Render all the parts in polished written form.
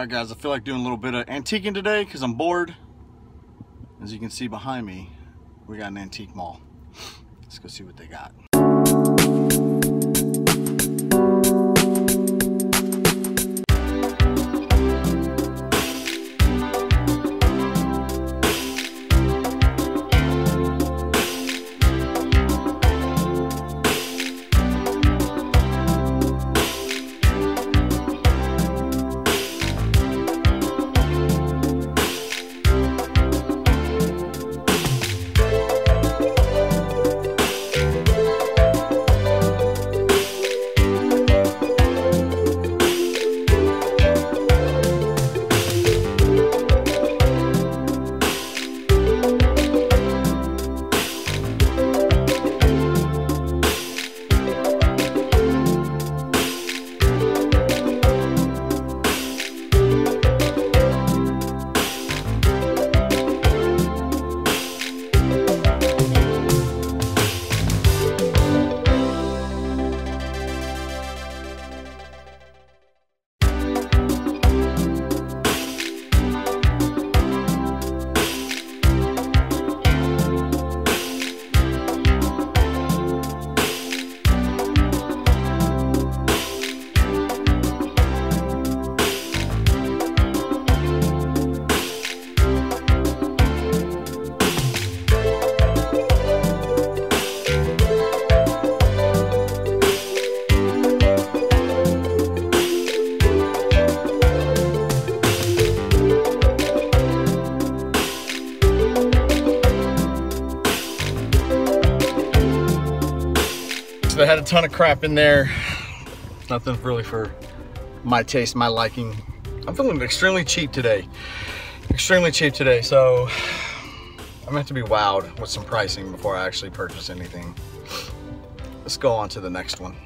All right, guys, I feel like doing a little bit of antiquing today because I'm bored. As you can see behind me, we got an antique mall. Let's go see what they got. They had a ton of crap in there. Nothing really for my taste, my liking. I'm feeling extremely cheap today. Extremely cheap today, so I'm gonna have to be wowed with some pricing before I actually purchase anything. Let's go on to the next one.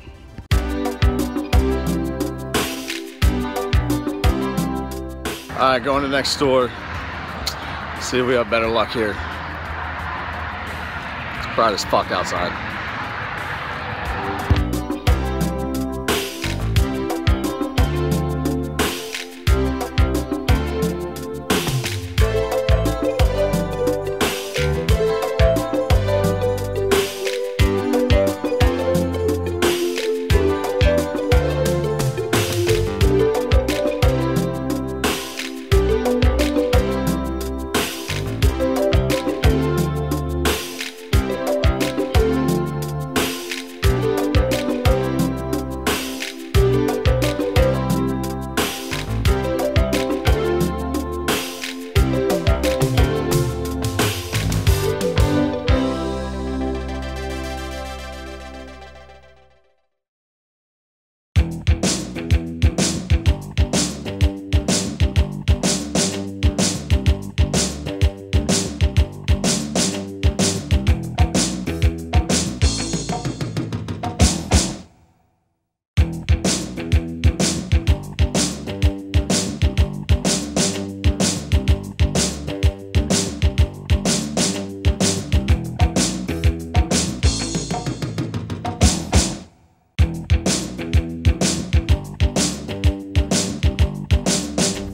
All right, going to the next store. See if we have better luck here. It's bright as fuck outside.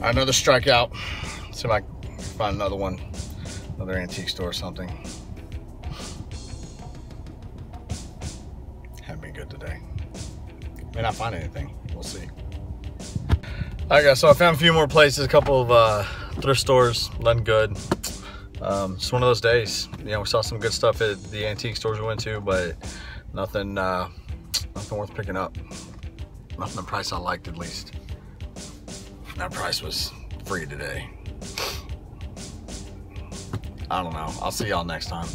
Another strikeout. See if I can find another one, another antique store or something. Haven't been good today. May not find anything. We'll see. All right, guys. So I found a few more places. A couple of thrift stores. Nothing good. It's one of those days. You know, we saw some good stuff at the antique stores we went to, but nothing, nothing worth picking up. Nothing the price I liked, at least. That price was free today. I don't know. I'll see y'all next time.